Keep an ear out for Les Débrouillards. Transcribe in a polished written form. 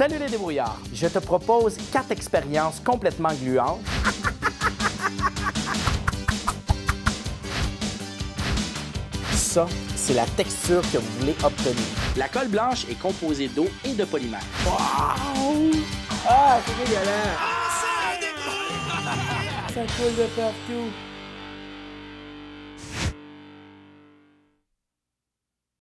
Salut les débrouillards! Je te propose 4 expériences complètement gluantes. Ça, c'est la texture que vous voulez obtenir. La colle blanche est composée d'eau et de polymère. Wow! Ah, c'est dégueulasse! Ah, ça coule de partout!